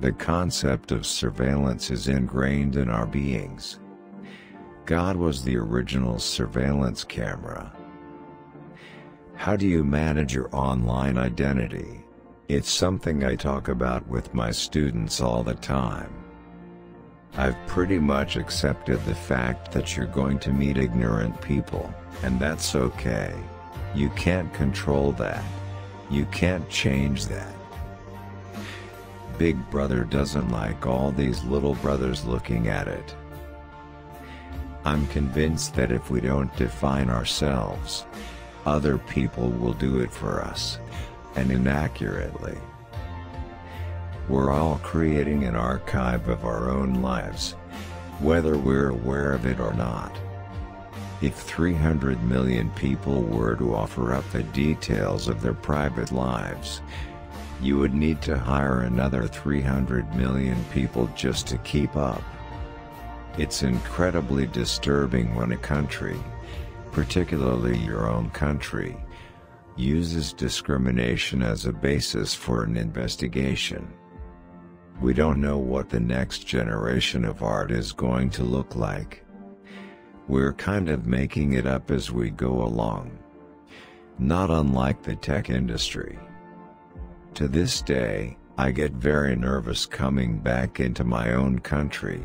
The concept of surveillance is ingrained in our beings. God was the original surveillance camera. How do you manage your online identity? It's something I talk about with my students all the time. I've pretty much accepted the fact that you're going to meet ignorant people, and that's okay. You can't control that. You can't change that. Big Brother doesn't like all these little brothers looking at it. I'm convinced that if we don't define ourselves, other people will do it for us, and inaccurately. We're all creating an archive of our own lives, whether we're aware of it or not. If 300 million people were to offer up the details of their private lives, you would need to hire another 300 million people just to keep up. It's incredibly disturbing when a country, particularly your own country, uses discrimination as a basis for an investigation. We don't know what the next generation of art is going to look like. We're kind of making it up as we go along. Not unlike the tech industry. To this day, I get very nervous coming back into my own country.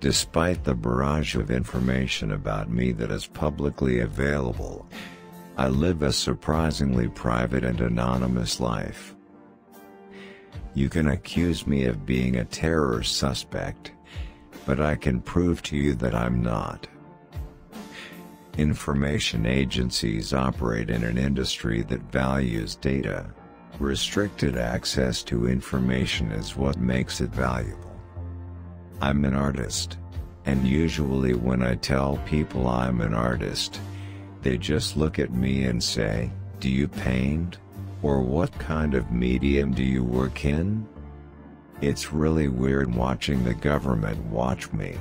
Despite the barrage of information about me that is publicly available, I live a surprisingly private and anonymous life. You can accuse me of being a terror suspect, but I can prove to you that I'm not. Information agencies operate in an industry that values data. Restricted access to information is what makes it valuable. I'm an artist, and usually when I tell people I'm an artist, they just look at me and say, "Do you paint? Or what kind of medium do you work in?" It's really weird watching the government watch me.